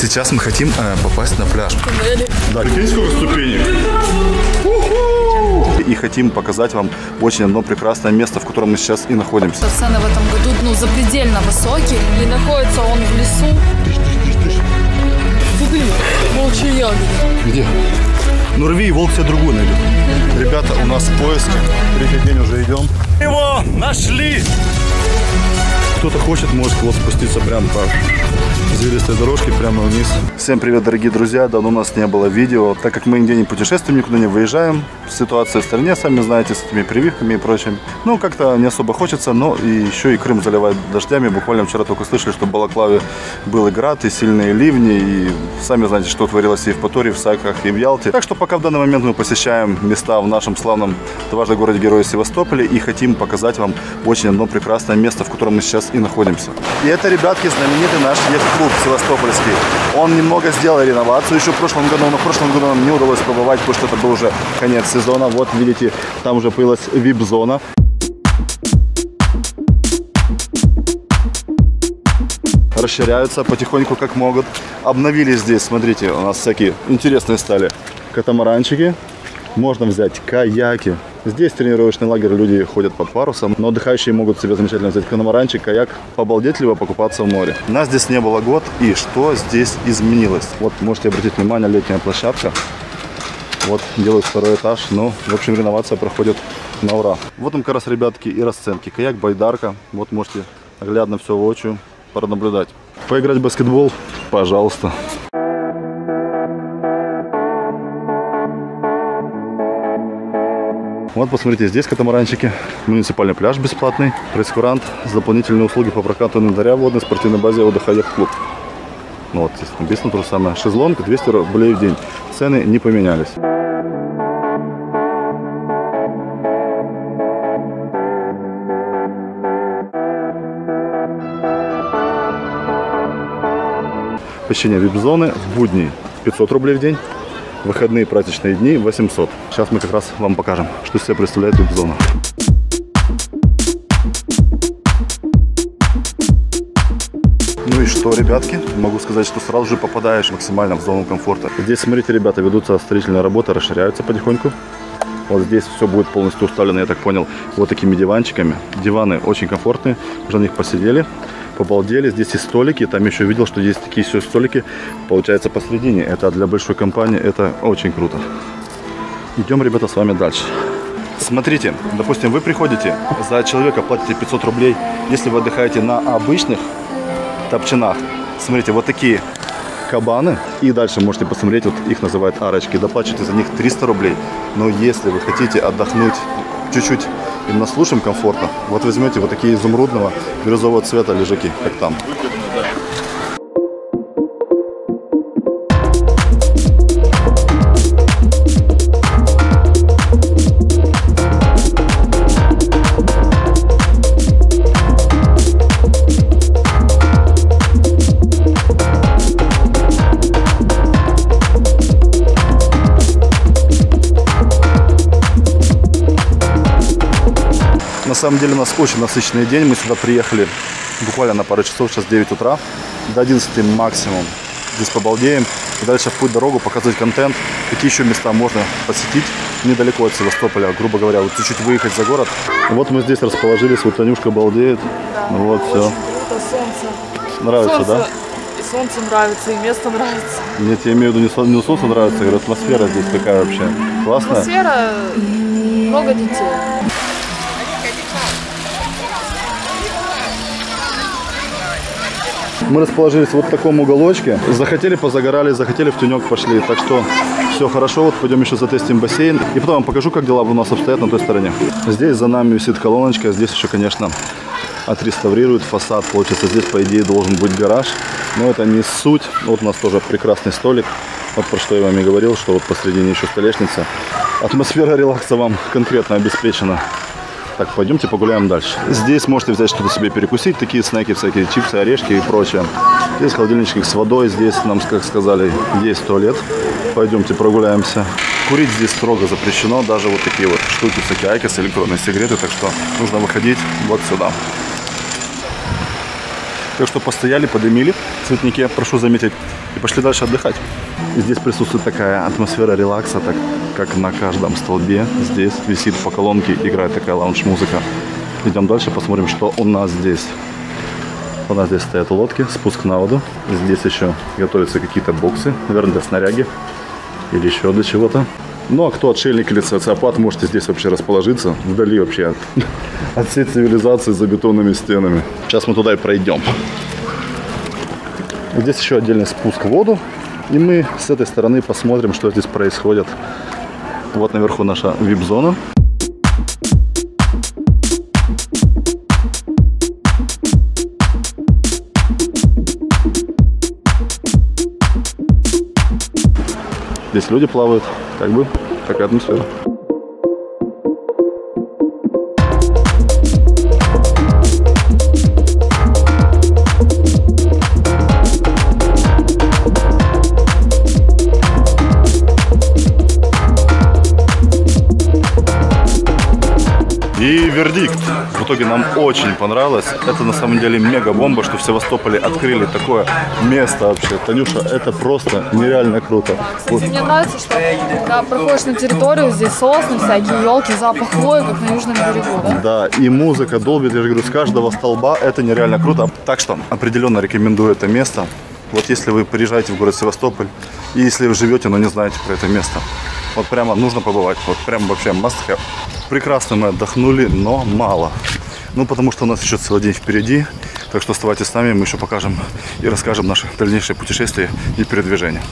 Сейчас мы хотим попасть на пляж. Да, есть сколько ступенек? И хотим показать вам очень одно прекрасное место, в котором мы сейчас и находимся. Цены в этом году запредельно высокие. И находится он в лесу. Куды? Волчьи ягоды. Где? Ну рви, и волк себе другую найдет. Ребята, у нас поиск. Третий день уже идем. Его нашли! Кто-то хочет, может вот спуститься прямо по извилистой дорожке, прямо вниз. Всем привет, дорогие друзья! Давно у нас не было видео. Так как мы нигде не путешествуем, никуда не выезжаем. Ситуация в стране, сами знаете, с этими прививками и прочим. Ну, как-то не особо хочется, но и еще и Крым заливает дождями. Буквально вчера только слышали, что в Балаклаве был и град, и сильные ливни. И сами знаете, что творилось и в Паторе, и в Сайках, и в Ялте. Так что пока в данный момент мы посещаем места в нашем славном дважды городе-герое Севастополе. И хотим показать вам очень одно прекрасное место, в котором мы сейчас и находимся. И это, ребятки, знаменитый наш яхт-клуб севастопольский. Он немного сделал реновацию еще в прошлом году, но в прошлом году нам не удалось побывать, потому что это был уже конец сезона. Вот, видите, там уже появилась вип-зона. Расширяются потихоньку, как могут. Обновили здесь, смотрите, у нас всякие интересные стали катамаранчики. Можно взять каяки. Здесь тренировочный лагерь, люди ходят под парусом, но отдыхающие могут себе замечательно взять катамаранчик, каяк, побалдеть, либо покупаться в море. Нас здесь не было год, и что здесь изменилось? Вот, можете обратить внимание, летняя площадка. Вот, делают второй этаж, ну, в общем, реновация проходит на ура. Вот там как раз, ребятки, и расценки. Каяк, байдарка, вот можете наглядно все воочию пронаблюдать. Поиграть в баскетбол? Пожалуйста. Вот, посмотрите, здесь катамаранчики, муниципальный пляж бесплатный, прейскурант, дополнительные услуги по прокату инвентаря в водной спортивной базе отдыха яхт-клуб. Ну вот, здесь написано то же самое. Шезлонг 200 рублей в день. Цены не поменялись. Посещение вип-зоны в будни 500 рублей в день. Выходные праздничные дни 800. Сейчас мы как раз вам покажем, что себе представляет вип-зона. Ну и что, ребятки, могу сказать, что сразу же попадаешь максимально в зону комфорта. Здесь, смотрите, ребята, ведутся строительные работы, расширяются потихоньку. Вот здесь все будет полностью уставлено, я так понял, вот такими диванчиками. Диваны очень комфортные, уже на них посидели, побалдели. Здесь и столики, там еще видел, что есть такие все столики, получается, посредине. Это для большой компании, это очень круто. Идем, ребята, с вами дальше. Смотрите, допустим, вы приходите, за человека платите 500 рублей. Если вы отдыхаете на обычных топчинах, смотрите, вот такие кабаны, и дальше можете посмотреть, вот их называют арочки, доплачиваете за них 300 рублей, но если вы хотите отдохнуть чуть-чуть именно с лучшим комфортом, вот возьмете вот такие изумрудного, бирюзового цвета лежаки, как там. На самом деле у нас очень насыщенный день, мы сюда приехали буквально на пару часов, сейчас 9 утра, до 11 максимум. Здесь побалдеем, и дальше в путь дорогу показывать контент, какие еще места можно посетить недалеко от Севастополя, грубо говоря, вот чуть-чуть выехать за город. Вот мы здесь расположились, вот Танюшка балдеет, да, вот все. Круто, солнце. Нравится, солнце, да? И солнце нравится, и место нравится. Нет, я имею в виду, не солнце нравится, я говорю, атмосфера здесь такая вообще классная. Атмосфера, много детей. Мы расположились вот в таком уголочке. Захотели, позагорали, захотели, в тенек пошли. Так что все хорошо. Вот пойдем еще затестим бассейн. И потом вам покажу, как дела у нас обстоят на той стороне. Здесь за нами висит колоночка. Здесь еще, конечно, отреставрируют фасад. Получается, здесь, по идее, должен быть гараж. Но это не суть. Вот у нас тоже прекрасный столик. Вот про что я вам и говорил, что вот посредине еще столешница. Атмосфера релакса вам конкретно обеспечена. Так, пойдемте погуляем дальше. Здесь можете взять что-то себе перекусить. Такие снеки, всякие чипсы, орешки и прочее. Здесь холодильничек с водой. Здесь нам, как сказали, есть туалет. Пойдемте прогуляемся. Курить здесь строго запрещено. Даже вот такие вот штуки, всякие айкос, электронные сигареты. Так что нужно выходить вот сюда. Так что постояли, подымили цветники, прошу заметить, и пошли дальше отдыхать. Здесь присутствует такая атмосфера релакса, так как на каждом столбе здесь висит по колонке, играет такая лаунж-музыка. Идем дальше, посмотрим, что у нас здесь. У нас здесь стоят лодки, спуск на воду. Здесь еще готовятся какие-то боксы, наверное, для снаряги или еще для чего-то. Ну, а кто отшельник или социопат, можете здесь вообще расположиться, вдали вообще от всей цивилизации за бетонными стенами. Сейчас мы туда и пройдем. Здесь еще отдельный спуск в воду. И мы с этой стороны посмотрим, что здесь происходит. Вот наверху наша вип-зона. Здесь люди плавают, как бы, такая атмосфера. И вердикт. В итоге нам очень понравилось. Это на самом деле мега-бомба, что в Севастополе открыли такое место вообще. Танюша, это просто нереально круто. Кстати, мне нравится, что когда проходишь на территорию, здесь сосны, всякие елки, запах хвои, как на южном берегу. Да, и музыка долбит, я же говорю, с каждого столба. Это нереально круто. Так что определенно рекомендую это место. Вот если вы приезжаете в город Севастополь, и если вы живете, но не знаете про это место, вот прямо нужно побывать. Вот прям вообще must-have. Прекрасно мы отдохнули, но мало. Ну, потому что у нас еще целый день впереди. Так что оставайтесь с нами, мы еще покажем и расскажем наши дальнейшие путешествия и передвижения.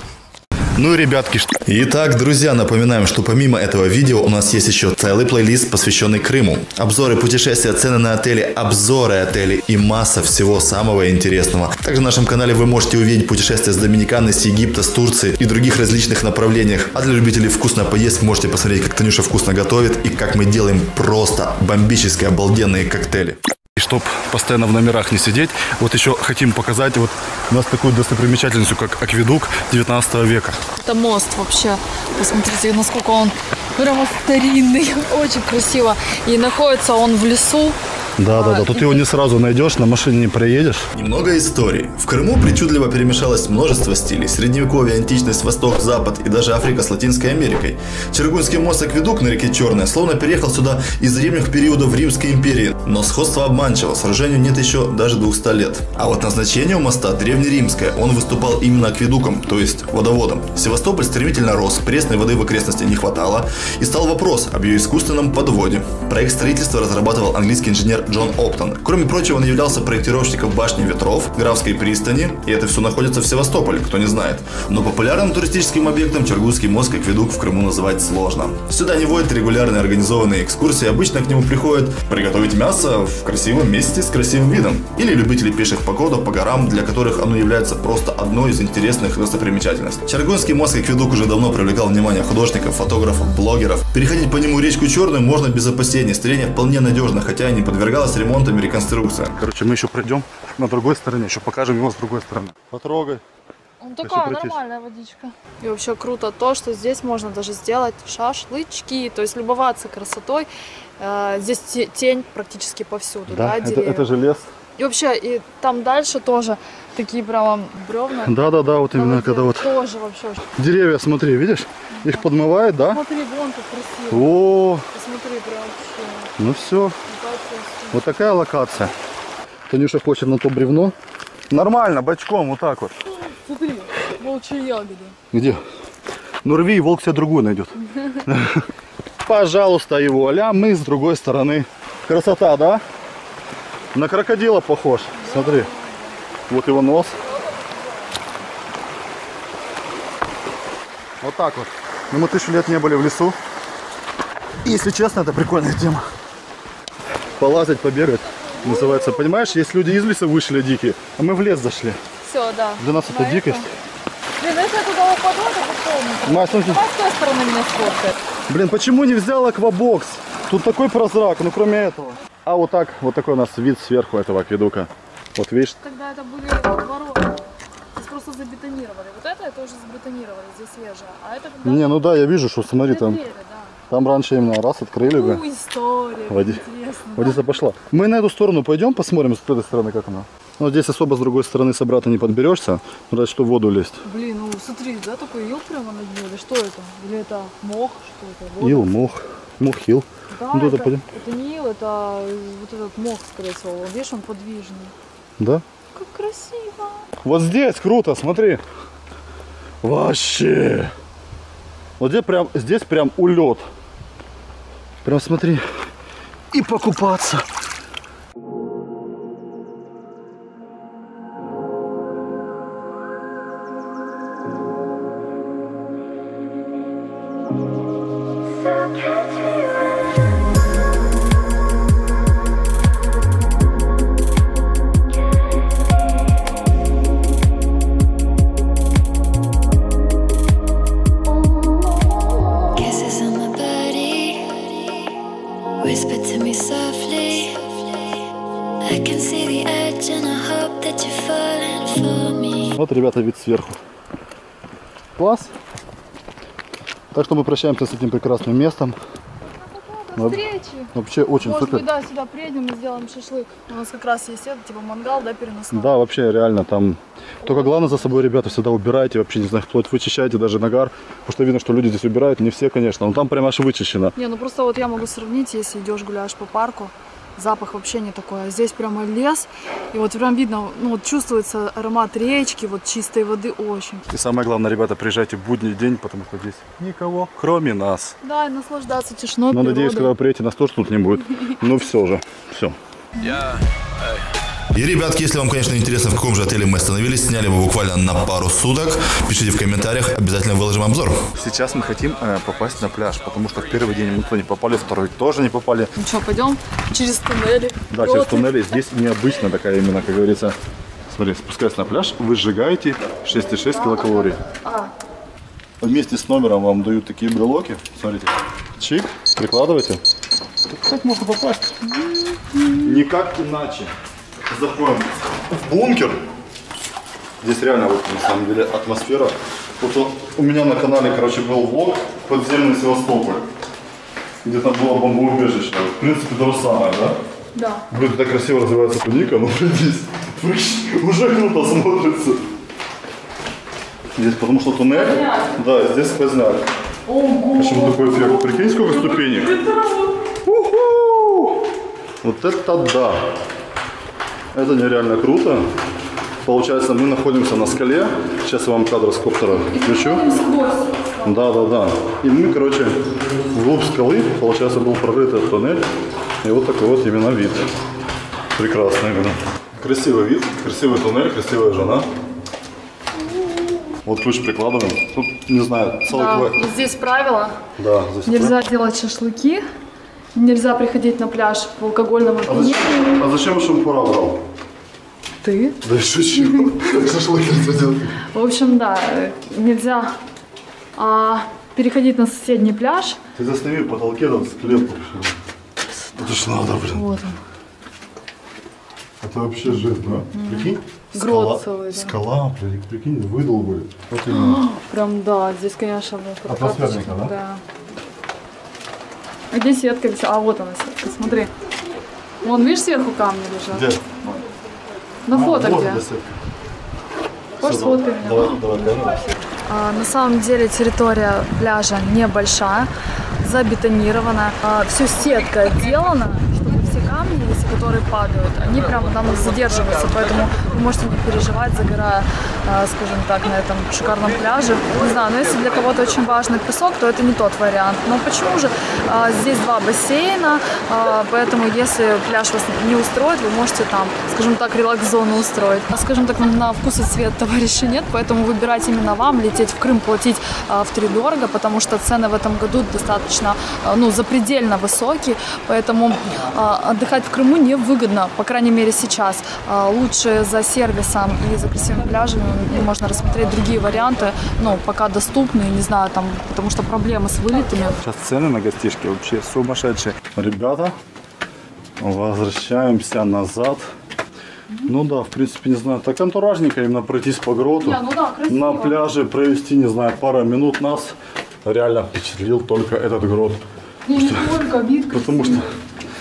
Ну и, ребятки, что... Итак, друзья, напоминаем, что помимо этого видео у нас есть еще целый плейлист, посвященный Крыму. Обзоры путешествия, цены на отели, обзоры отелей и масса всего самого интересного. Также на нашем канале вы можете увидеть путешествия с Доминиканы, с Египта, с Турции и других различных направлениях. А для любителей вкусно поесть можете посмотреть, как Танюша вкусно готовит и как мы делаем просто бомбические обалденные коктейли. И чтоб постоянно в номерах не сидеть, вот еще хотим показать вот у нас такую достопримечательность, как акведук 19 века. Это мост вообще. Посмотрите, насколько он прямо старинный. Очень красиво. И находится он в лесу. Да-да-да, тут его не сразу найдешь, на машине не проедешь. Немного истории. В Крыму причудливо перемешалось множество стилей. Средневековье, античность, восток, запад и даже Африка с Латинской Америкой. Чоргуньский мост-акведук на реке Черная словно переехал сюда из древних периодов Римской империи. Но сходство обманчиво, сражению нет еще даже 200 лет. А вот назначение у моста древнеримское, он выступал именно акведуком, то есть водоводом. Севастополь стремительно рос, пресной воды в окрестности не хватало, и стал вопрос об ее искусственном подводе. Проект строительства разрабатывал английский инженер Джон Оптон. Кроме прочего, он являлся проектировщиком башни ветров, Графской пристани, и это все находится в Севастополе, кто не знает. Но популярным туристическим объектом Чоргуньский мост-акведук в Крыму называть сложно. Сюда не водят регулярные организованные экскурсии, обычно к нему приходят приготовить мясо в красивом месте с красивым видом. Или любители пеших походов по горам, для которых оно является просто одной из интересных достопримечательностей. Чоргуньский мост-акведук уже давно привлекал внимание художников, фотографов, блогеров. Переходить по нему речку Черную можно без опасений, строение вполне надежно, хотя и не подвергалось ремонтом и реконструкцией. Короче, мы еще пройдем на другой стороне, еще покажем его с другой стороны. Потрогай. Ну, такая нормальная водичка. И вообще круто то, что здесь можно даже сделать шашлычки, то есть любоваться красотой. Здесь тень практически повсюду. Да, да, это же лес. И вообще, и там дальше тоже такие прямо бревна. Да-да-да, вот именно когда вот. Тоже вообще. Деревья, смотри, видишь? Да. Их подмывает, да? Смотри, вон как красиво. О! Посмотри, прям вообще. Ну все. Вот такая локация. Танюша хочет на то бревно. Нормально, бочком, вот так вот. Смотри, волчья ягода. Где? Ну рви, и волк себе другую найдет. Пожалуйста, его а-ля, мы с другой стороны. Красота, да? На крокодила похож. Смотри. Вот его нос. Вот так вот. Ну мы 1000 лет не были в лесу. И, если честно, это прикольная тема. Полазать, побегать, называется. Понимаешь, есть люди из леса вышли дикие, а мы в лес зашли. Все, да. Для нас это дикость. Блин, если я туда упаду, то Маш, ну, с той стороны меня сфоткает. Блин, почему не взял аквабокс? Тут такой прозрак, ну кроме этого. А вот так, вот такой у нас вид сверху этого акведука. Вот видишь? Тогда это были ворота. Здесь просто забетонировали. Вот это уже забетонировали, здесь свежее. А это когда... Не, ну да, я вижу, что смотри, там... Двери, да. Там раньше именно раз открыли бы. История, интересно. Водица пошла. Мы на эту сторону пойдем, посмотрим с этой стороны, как она. Но здесь особо с другой стороны с обратно не подберешься, разве что в воду лезть. Блин, ну смотри, да, такой ил прямо на дне, или что это? Или это мох, что это? Вода? Ил, мох, мох-ил. Да, ну, это не ил, это вот этот мох, скорее всего. Видишь, он подвижный. Да? Как красиво. Вот здесь круто, смотри. Вообще. Вот здесь прям улет. Прям смотри. И покупаться. Вот, ребята, вид сверху. Класс. Так что мы прощаемся с этим прекрасным местом. До встречи. Вообще очень супер. Может быть, да, сюда приедем и сделаем шашлык. У нас как раз есть это, типа мангал, да, переносной. Да, вообще реально там. Только главное за собой, ребята, всегда убирайте, вообще, не знаю, вплоть вычищайте даже нагар. Потому что видно, что люди здесь убирают, не все, конечно, но там прям аж вычищено. Не, ну просто вот я могу сравнить, если идешь гуляешь по парку, запах вообще не такой, а здесь прямо лес, и вот прям видно, ну вот чувствуется аромат речки, вот чистой воды очень. И самое главное, ребята, приезжайте в будний день, потому что здесь никого, кроме нас. Да, и наслаждаться тишиной, природой. Надеюсь, когда вы приедете, нас тоже тут не будет, но все же, все. И, ребятки, если вам, конечно, интересно, в каком же отеле мы остановились, сняли его буквально на пару суток, пишите в комментариях, обязательно выложим обзор. Сейчас мы хотим попасть на пляж, потому что в первый день мы не попали, второй тоже не попали. Ну что, пойдем через туннели. Да, через туннели. Здесь необычно такая именно, как говорится. Смотри, спускаясь на пляж, вы сжигаете 6,6 килокалорий. Вместе с номером вам дают такие брелоки. Смотрите, чик, прикладывайте. Как можно попасть? Никак иначе. Заходим в бункер. Здесь реально вот на самом деле атмосфера. Вот у меня на канале, короче, был влог подземный Севастополь, где там было бомбоубежище. В принципе, то же самое, да? Да. Блин, так красиво развивается туника, но здесь уже круто смотрится. Здесь потому что туннель, да, здесь сквозняк. Почему такой эффект? Прикинь, сколько ступенек. Вот это да. Это нереально круто. Получается, мы находимся на скале. Сейчас я вам кадр с коптера включу. Да, да, да. И мы, короче, вглубь скалы, получается, был прорыт этот туннель. И вот такой вот именно вид. Прекрасный вид. Красивый вид, красивый туннель, красивая жена. Вот ключ прикладываем. Тут, не знаю, целый квест. Да, здесь правило. Да, здесь нельзя делать шашлыки. Нельзя приходить на пляж в алкогольном опьянении. А зачем шампура брал? Ты? Да и шучу. Шашлыки нельзя делать. В общем, да, нельзя переходить на соседний пляж. Ты засними в потолке, там склеп. Это ж надо, блин. Вот он. Это вообще жизнь, да? Прикинь? Гроцовый. Скала, прикинь, выдолбали. Прям, да, здесь, конечно, атмосферника, да? А где сетка? А вот она сетка, смотри. Вон, видишь, сверху камни лежат? Где? На фото где? Хочешь сфоткать меня? Давай, давай. На самом деле территория пляжа небольшая, забетонирована. Все сетка отделана, чтобы все камни, которые падают, они прямо там задерживаются. Поэтому вы можете не переживать, загорая, скажем так, на этом шикарном пляже. Не знаю, но если для кого-то очень важный песок, то это не тот вариант. Но почему же? Здесь два бассейна, поэтому если пляж вас не устроит, вы можете там, скажем так, релакс-зону устроить. Скажем так, на вкус и цвет товарища нет, поэтому выбирать именно вам, лететь в Крым, платить втридорого, потому что цены в этом году достаточно, ну, запредельно высокие, поэтому отдыхать в Крыму невыгодно, по крайней мере сейчас. Лучше за сервисом и за красивыми пляжами можно рассмотреть другие варианты, но пока доступные, не знаю, там, потому что проблемы с вылетами. Сейчас цены на гостишки вообще сумасшедшие. Ребята, возвращаемся назад. Ну да, в принципе, не знаю, так антуражненько именно пройтись по гроту, ну да, на пляже провести, не знаю, пару минут. Нас реально впечатлил только этот грот. Не только вид красивый. Потому что...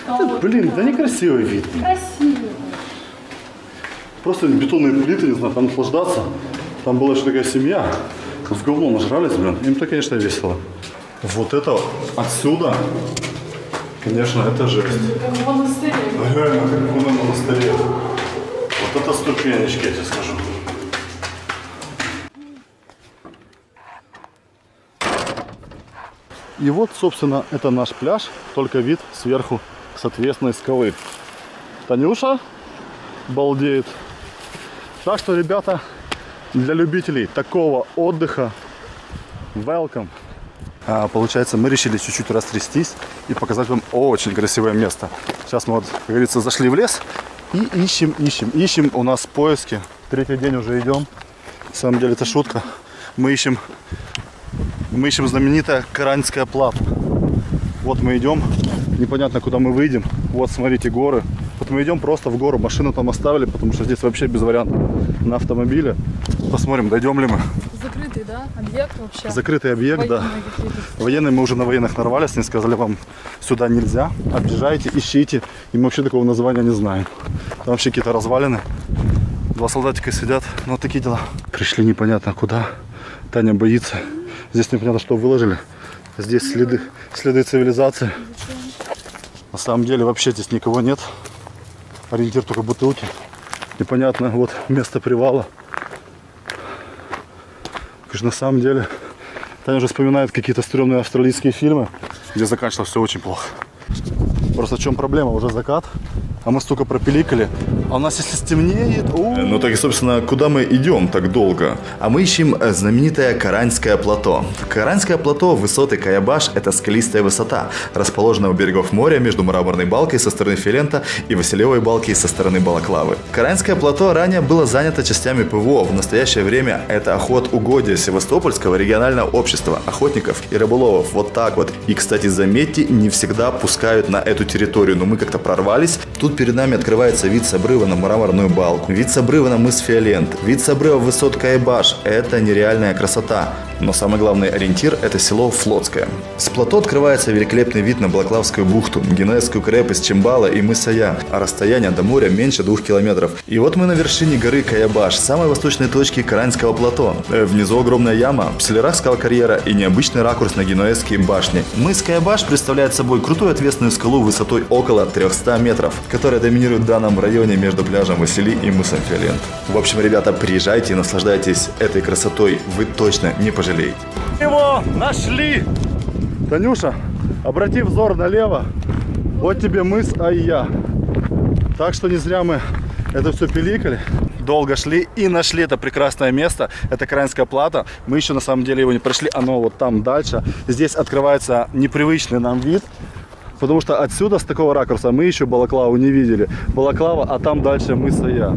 Да, вот, блин, да, да, некрасивый вид. Красивый. Просто бетонные плиты, не знаю, там наслаждаться. Там была еще такая семья. С говном нажрались, блин. Им-то, конечно, весело. Вот это отсюда, конечно, это жесть. Как в монастыре. Реально, как в монастыре. Вот это ступенечки, я тебе скажу. И вот, собственно, это наш пляж, только вид сверху с отвесной скалы. Танюша балдеет. Так что, ребята, для любителей такого отдыха welcome. Получается, мы решили чуть-чуть растрястись и показать вам очень красивое место. Сейчас мы, вот, как говорится, зашли в лес и ищем, ищем, ищем. У нас поиски. Третий день уже идем. На самом деле это шутка. Мы ищем знаменитое Караньское плато. Вот мы идем. Непонятно, куда мы выйдем. Вот, смотрите, горы. Вот мы идем просто в гору. Машину там оставили, потому что здесь вообще без вариантов. На автомобиле. Посмотрим, дойдем ли мы. Закрытый, да? Объект вообще? Закрытый объект, да. Военные, мы уже на военных нарвались. Они сказали, вам сюда нельзя. Объезжайте, ищите. И мы вообще такого названия не знаем. Там вообще какие-то развалины. Два солдатика сидят. Ну, вот такие дела. Пришли непонятно куда. Таня боится. Здесь непонятно, что выложили. Здесь следы цивилизации. На самом деле вообще здесь никого нет. Ориентир только бутылки. Непонятно, вот место привала. Конечно, на самом деле, Таня уже вспоминает какие-то стрёмные австралийские фильмы, где заканчивалось все очень плохо. Просто в чем проблема? Уже закат, а мы столько пропиликали. А у нас если стемнеет... Ну так и, собственно, куда мы идем так долго? А мы ищем знаменитое Караньское плато. Караньское плато высоты Каябаш – это скалистая высота, расположенная у берегов моря между Мраморной балкой со стороны Филента и Василевой балки со стороны Балаклавы. Караньское плато ранее было занято частями ПВО. В настоящее время это охотугодие Севастопольского регионального общества охотников и рыболовов. Вот так вот. И, кстати, заметьте, не всегда пускают на эту территорию, но мы как-то прорвались. Тут перед нами открывается вид с обрыва на Мраморную балку, вид с обрыва на мыс Фиолент, вид с обрыва высот Каябаш. Это нереальная красота. Но самый главный ориентир – это село Флотское. С плато открывается великолепный вид на Балаклавскую бухту, Генесскую крепость Чимбала и мыс Айя, а расстояние до моря меньше 2 километров. И вот мы на вершине горы Каябаш, самой восточной точки Караньского плато. Внизу огромная яма, пселерахского карьера и необычный ракурс на генуэзские башни. Мыс Каябаш представляет собой крутую отвесную скалу высотой около 300 метров, которая доминирует в данном районе между пляжем Васили и мысом Фиолент. В общем, ребята, приезжайте и наслаждайтесь этой красотой, вы точно не пожалеете. Его нашли! Танюша, обрати взор налево. Вот тебе мыс Айя. Так что не зря мы это все пиликали. Долго шли и нашли это прекрасное место. Это Караньское плато. Мы еще на самом деле его не прошли. Оно вот там дальше. Здесь открывается непривычный нам вид. Потому что отсюда, с такого ракурса, мы еще Балаклаву не видели. Балаклава, а там дальше мыс Айя.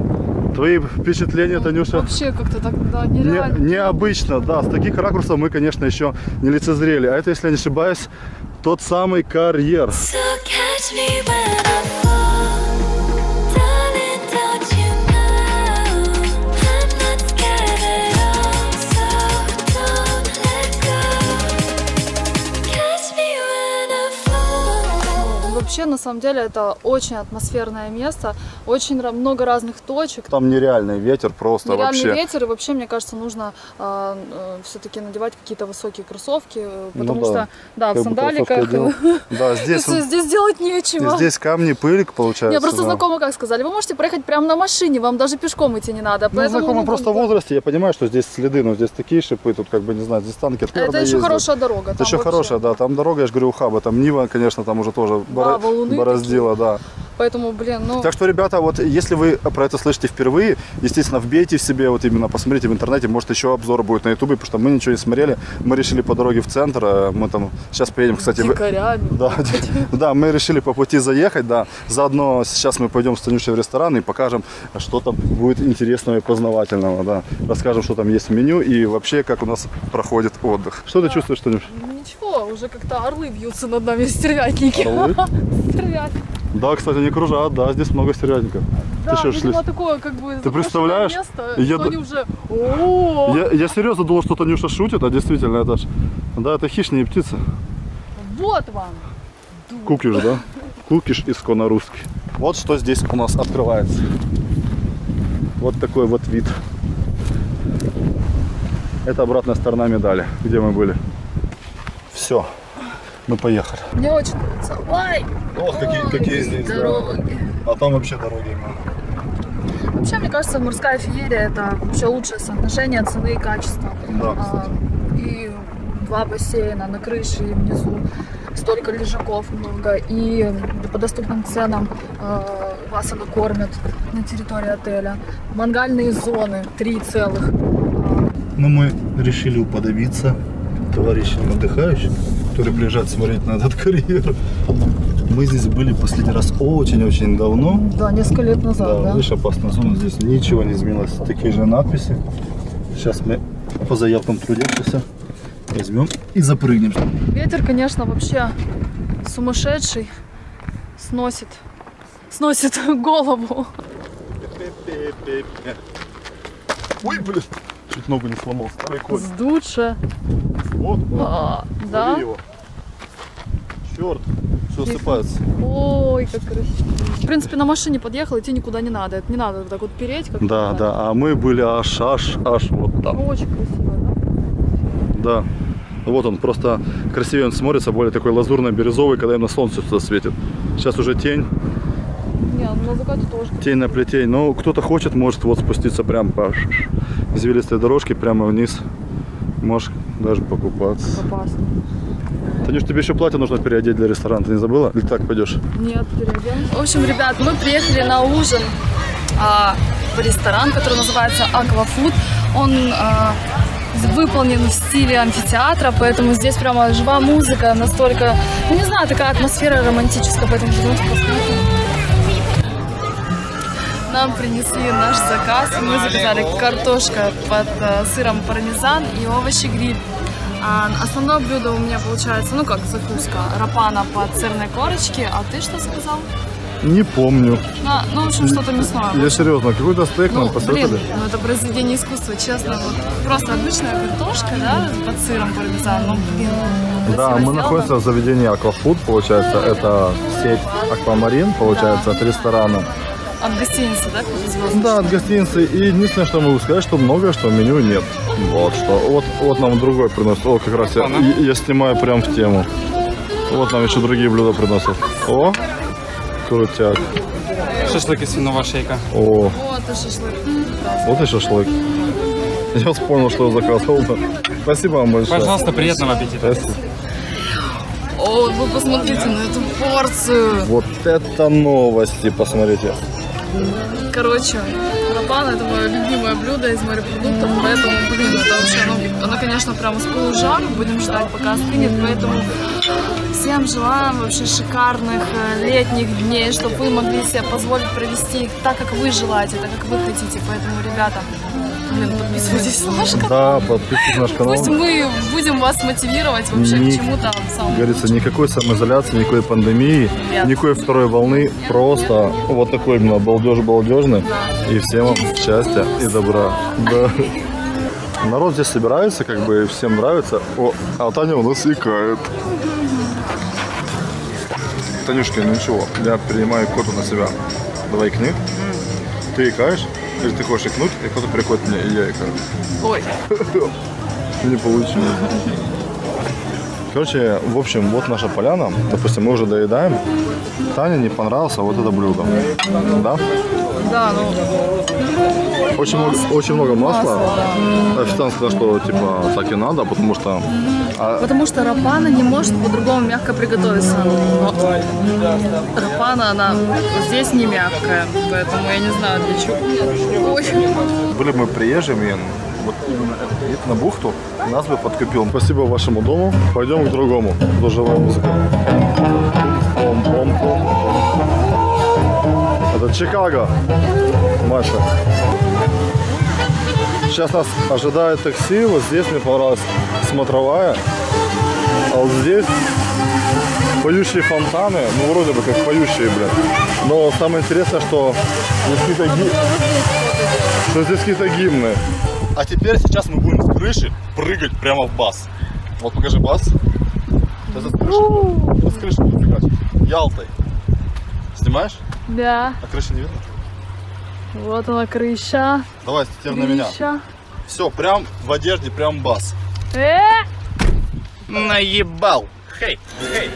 Твои впечатления, ну, Танюша? Вообще как-то так, да, нереально. Необычно, да. С таких ракурсов мы, конечно, еще не лицезрели. А это, если я не ошибаюсь, тот самый карьер. Вообще, на самом деле, это очень атмосферное место, очень много разных точек. Там нереальный ветер просто вообще. Нереальный ветер, и вообще, мне кажется, нужно все-таки надевать какие-то высокие кроссовки, потому что, да, в сандаликах здесь делать нечего. Здесь камни, пылик получается. Я просто знакома как сказали, вы можете проехать прямо на машине, вам даже пешком идти не надо. Ну, знакома просто в возрасте, я понимаю, что здесь следы, но здесь такие шипы, тут как бы, не знаю, здесь танки. Это еще хорошая дорога. Это еще хорошая, да, там дорога, я же говорю, ухаба, там Нива, конечно, там уже тоже... бороздила, да. Поэтому, блин, ну... Так что, ребята, вот если вы про это слышите впервые, естественно, вбейте в себе, вот именно посмотрите в интернете, может, еще обзор будет на ютубе, потому что мы ничего не смотрели, мы решили по дороге в центр, мы там сейчас поедем, кстати... Дикарями. Да, мы решили по пути заехать, да, заодно сейчас мы пойдем с Танюшей в ресторан и покажем, что там будет интересного и познавательного, да, расскажем, что там есть в меню и вообще, как у нас проходит отдых. Что ты чувствуешь, Танюш? Ничего, уже как-то орлы бьются над нами, стервятники. Орлы? Стервятники. Да, кстати, не кружат, да, здесь много стервятников. Да, ты видимо, такое, как бы, ты представляешь? Место, я... Что они уже... я серьезно думал, что Танюша шутит, а действительно, это ж... Да, это хищные птицы. Вот вам. Кукиш, да? Кукиш исконно русский. Вот что здесь у нас открывается. Вот такой вот вид. Это обратная сторона медали, где мы были. Все, мы поехали. Мне очень нравится. Ой! Ох, какие здесь дороги. Да. А там вообще дороги именно. Вообще, мне кажется, Морская-феерия это вообще лучшее соотношение цены и качества. Да, кстати. И два бассейна на крыше и внизу. Столько лежаков много. И по доступным ценам вас она кормят на территории отеля. Мангальные зоны 3 целых. Но мы решили уподобиться товарищам отдыхающим, которые приезжают смотреть на этот карьер. Мы здесь были последний раз очень-очень давно. Да, несколько лет назад. Да, выше опасная зона, здесь ничего не изменилось. Такие же надписи. Сейчас мы по заявкам трудящихся возьмем и запрыгнем. Ветер, конечно, вообще сумасшедший. Сносит голову. Ой, блин. Чуть ногу не сломал, старый конь. Сдутше. Вот, да? Его. Черт, все осыпается. Ой, как красиво. В принципе, на машине подъехал, идти никуда не надо. Это не надо так вот переть. Как да, да, а мы были аж вот там. Очень красиво, да? Да. Вот он, просто красивее он смотрится, более такой лазурно-бирюзовый, когда им на солнце сюда светит. Сейчас уже тень. На закате тоже. Тень на плетень. Но кто-то хочет, может вот спуститься прям по извилистой дорожке прямо вниз. Можешь даже покупаться. Опасно. Танюш, тебе еще платье нужно переодеть для ресторана. Ты не забыла? Или так пойдешь? Нет, переоденусь. В общем, ребят, мы приехали на ужин в ресторан, который называется Aqua Food. Он выполнен в стиле амфитеатра, поэтому здесь прямо жива музыка, настолько, ну, не знаю, такая атмосфера романтическая, поэтому живете посмотрим. Нам принесли наш заказ, мы заказали картошка под сыром пармезан и овощи гриль. Основное блюдо у меня получается, ну как закуска, рапана под сырной корочки, а ты что сказал? Не помню. А, ну, в общем, что-то мясное. Я серьезно, какой-то стейк нам посоветовали? Ну, это произведение искусства, честно. Вот, просто обычная картошка, да, под сыром пармезан, ну, блин. Да, мы находимся в заведении Aqua Food, получается, это сеть аквамарин, получается, от ресторана. От гостиницы, да? Да, от гостиницы. И единственное, что могу сказать, что многое, что в меню нет. Вот что. Вот нам другой приносит. О, как раз я снимаю прям в тему. Вот нам еще другие блюда приносят. О, крутяк. Шашлык из свиного шейка. О, вот и шашлык. Вот и шашлык. Я вспомнил, что заказывал. Спасибо вам большое. Пожалуйста, приятного аппетита. Спасибо. О, вы посмотрите на эту порцию. Вот это новости, посмотрите. Короче, рапан это мое любимое блюдо из морепродуктов, поэтому, блин, это вообще, оно, конечно, прямо с полужару, будем ждать, пока остынет, поэтому всем желаем вообще шикарных летних дней, чтобы вы могли себе позволить провести их так, как вы желаете, так, как вы хотите, поэтому, ребята, блин, подписывайтесь на наш канал. Да, подписывайтесь на наш канал. Пусть мы будем вас мотивировать вообще к чему-то самому. Говорится, никакой самоизоляции, никакой пандемии, нет, никакой второй волны. Нет, просто нет, вот такой именно балдеж-балдежный. Да. И всем вам счастья и добра. Да. Народ здесь собирается, как бы всем нравится. О, а Таня у нас икает. Танюшка, ну ничего, я принимаю коту на себя. Давай икни. Ты икаешь? Если ты хочешь икнуть, и кто-то приходит мне, и я икаю. Ой. Не получилось. Короче, в общем, вот наша поляна. Допустим, мы уже доедаем. Тане не понравилось вот это блюдо. Да? Да, ну... Очень много масла. Официант сказал, что типа так и надо, потому что... Потому что рапана не может по-другому мягко приготовиться. Но рапана, она здесь не мягкая, поэтому я не знаю для чего. Ой. Были бы мы приезжими, вот именно этот на бухту нас бы подкупил. Спасибо вашему дому, пойдем к другому. Доживая музыка. Это Чикаго, Маша. Сейчас нас ожидает такси. Вот здесь мне понравилась смотровая. А вот здесь поющие фонтаны. Ну, вроде бы как поющие, блин. Но самое интересное, что здесь какие-то гимны. А теперь сейчас мы будем с крыши прыгать прямо в бас. Вот покажи бас. Сейчас с крыши буду фигачить. Ялтой. Снимаешь? Да. А крыши не видно? Вот она, крыша. Давай, теперь на меня. Все, прям в одежде, прям бас. Наебал. Хей, хей.